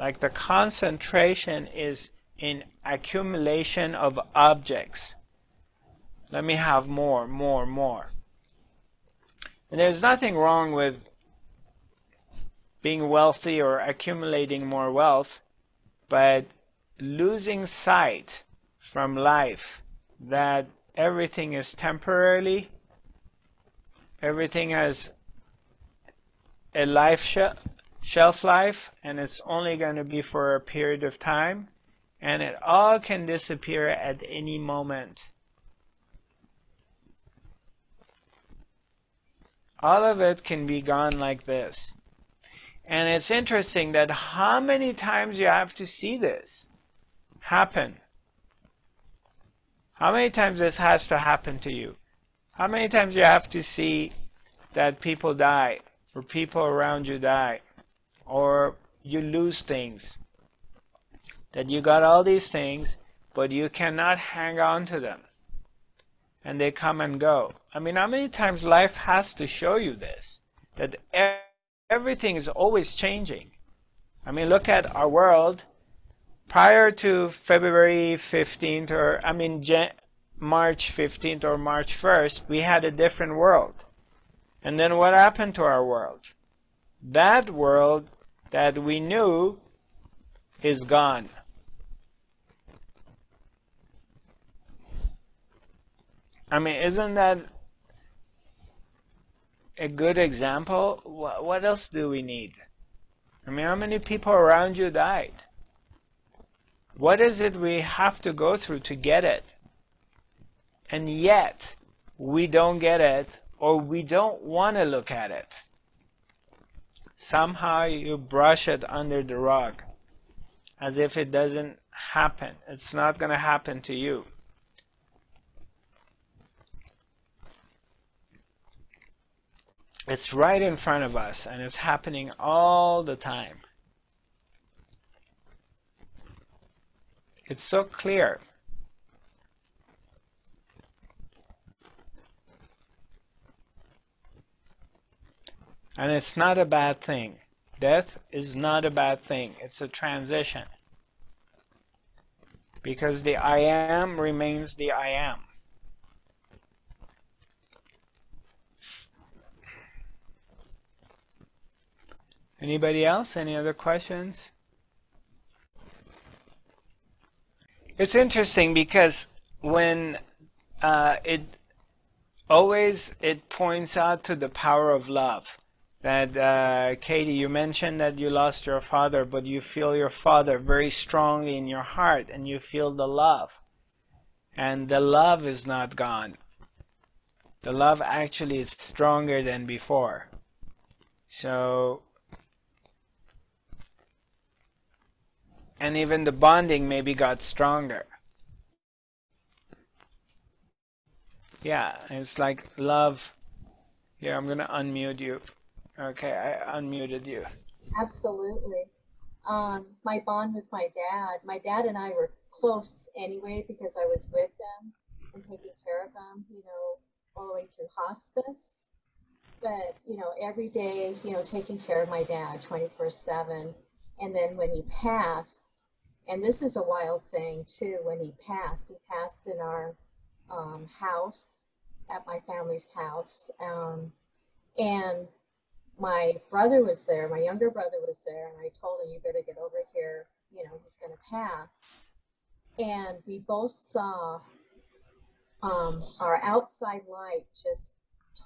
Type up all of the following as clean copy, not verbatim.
Like the concentration is in accumulation of objects. Let me have more. And there's nothing wrong with being wealthy or accumulating more wealth, but losing sight from life that everything is temporarily, everything has a life shelf life, and it's only going to be for a period of time, and it all can disappear at any moment. All of it can be gone like this. And it's interesting that how many times you have to see this happen. How many times this has to happen to you? How many times you have to see that people die, or people around you die, or you lose things, that you got all these things but you cannot hang on to them and they come and go. I mean, how many times life has to show you this, that everything is always changing? I mean, look at our world prior to February 15th or I mean March 15th or March 1st, we had a different world. And then what happened to our world? That world that we knew is gone. I mean, isn't that a good example? What else do we need? I mean, how many people around you died? What is it we have to go through to get it? And yet, we don't get it, or we don't want to look at it. Somehow you brush it under the rug, as if it doesn't happen. It's not going to happen to you. It's right in front of us, and it's happening all the time. It's so clear. And it's not a bad thing. Death is not a bad thing. It's a transition. Because the I am remains the I am. Anybody else? Any other questions? It's interesting because when it points out to the power of love. That Katie, you mentioned that you lost your father, but you feel your father very strongly in your heart, and you feel the love, and the love is not gone. The love actually is stronger than before. So, and even the bonding maybe got stronger. Yeah, it's like love. Here, I'm gonna unmute you. Okay, I unmuted you. Absolutely. My bond with my dad and I were close anyway because I was with them and taking care of them, you know, all the way through hospice. But, you know, every day, you know, taking care of my dad 24/7. And then when he passed, and this is a wild thing too, when he passed in our house, at my family's house. And my brother was there, my younger brother was there, and I told him, you better get over here, you know, he's going to pass. And we both saw our outside light just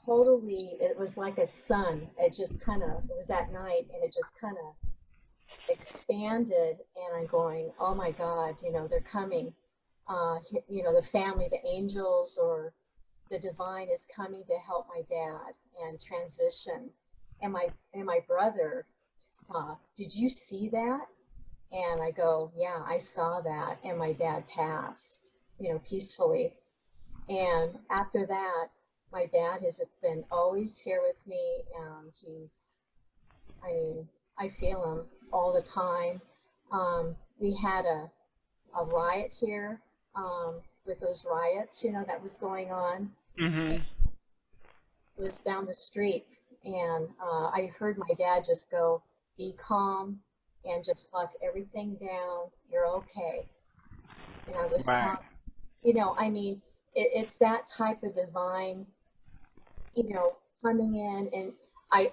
totally, it was like a sun. It just kind of, it was that night, and it just kind of expanded, and I'm going, oh my God, you know, they're coming. You know, the family, the angels, or the divine is coming to help my dad and transition. And my brother saw, did you see that? And I go, yeah, I saw that. And my dad passed, you know, peacefully. And after that, my dad has been always here with me. He's, I mean, I feel him all the time. We had a riot here with those riots, you know, that was going on. Mm-hmm. It was down the street. And I heard my dad just go, be calm, and just lock everything down. You're okay. And I was, right. You know, I mean, it's that type of divine, you know, coming in. And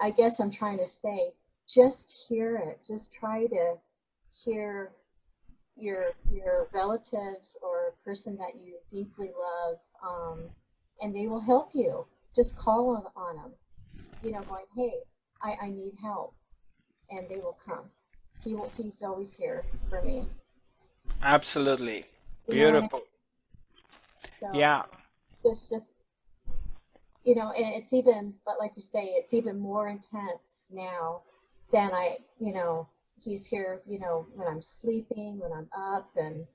I guess I'm trying to say, just hear it. Just try to hear your relatives or a person that you deeply love, and they will help you. Just call on them, you know, going, hey, I need help, and they will come. He's always here for me. Absolutely. Beautiful. You know I mean? So, yeah. It's just, you know, and it's even, but like you say, it's even more intense now than you know, he's here, you know, when I'm sleeping, when I'm up, and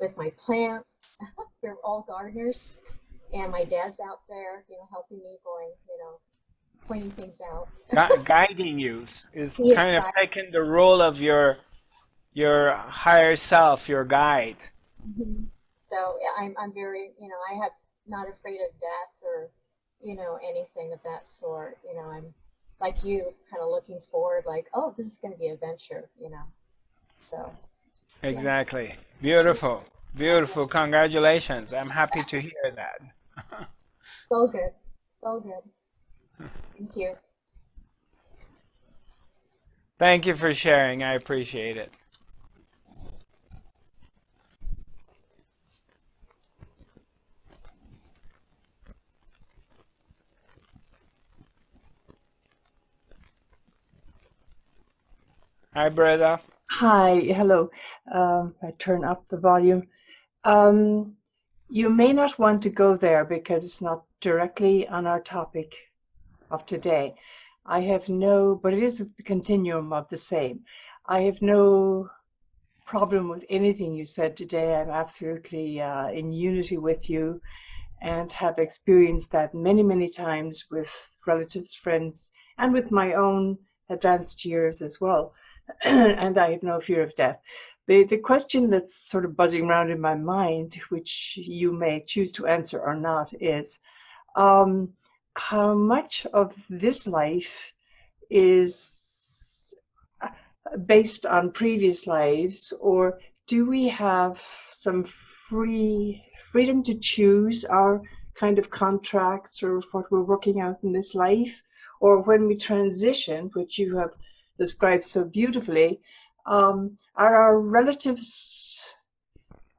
with my plants. They're all gardeners, and my dad's out there, you know, helping me, going, you know, pointing things out. Guiding you is kind of taking the role of your higher self, your guide. Mm-hmm. So I'm very, you know, I have not afraid of death or, you know, anything of that sort. You know, I'm like you, kind of looking forward, like, oh, this is going to be an adventure, you know. So. Yeah. Exactly. Beautiful. Beautiful. Yeah. Congratulations. I'm happy to hear that. So good. So good. Thank you. Thank you for sharing. I appreciate it. Hi, Breda. Hi. Hello. I turn up the volume. You may not want to go there because it's not directly on our topic of today. I have no, but it is the continuum of the same. I have no problem with anything you said today. I'm absolutely in unity with you, and have experienced that many, many times with relatives, friends, and with my own advanced years as well. And I have no fear of death. The question that's sort of buzzing around in my mind, which you may choose to answer or not, is, how much of this life is based on previous lives, or do we have some freedom to choose our kind of contracts or what we're working out in this life? Or when we transition, which you have described so beautifully, are our relatives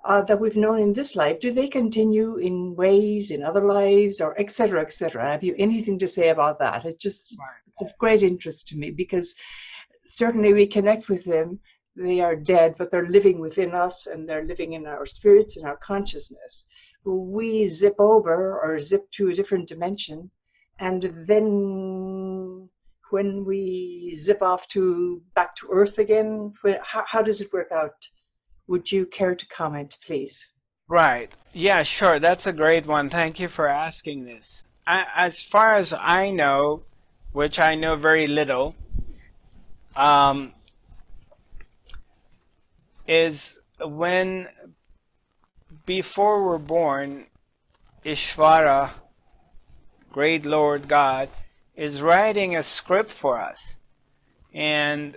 that we've known in this life, do they continue in ways in other lives, or et cetera, et cetera? Have you anything to say about that? It just, it's of great interest to me, because certainly we connect with them. They are dead, but they're living within us, and they're living in our spirits and our consciousness. We zip over or zip to a different dimension, and then when we zip off to back to Earth again, how does it work out? Would you care to comment, please? Right. Yeah, sure. That's a great one. Thank you for asking this. As far as I know, which I know very little, is when, before we're born, Ishvara, great Lord God, is writing a script for us. And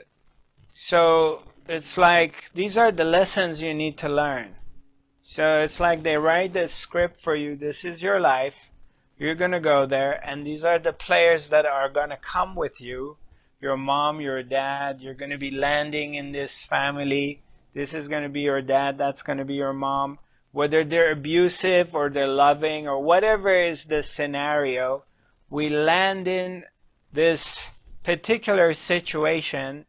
so it's like, these are the lessons you need to learn. So it's like they write the script for you. This is your life. You're going to go there. And these are the players that are going to come with you. Your mom, your dad. You're going to be landing in this family. This is going to be your dad. That's going to be your mom. Whether they're abusive or they're loving or whatever is the scenario, we land in this particular situation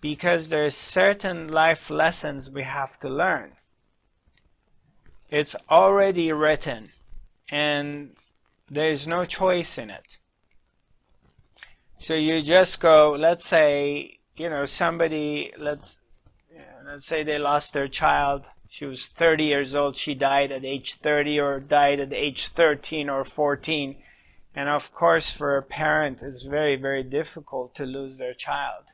because there's certain life lessons we have to learn. It's already written, and there's no choice in it. So you just go, let's say, you know, somebody, let's say they lost their child. She was 30 years old. She died at age 30 or died at age 13 or 14. And of course, for a parent, it's very, very difficult to lose their child.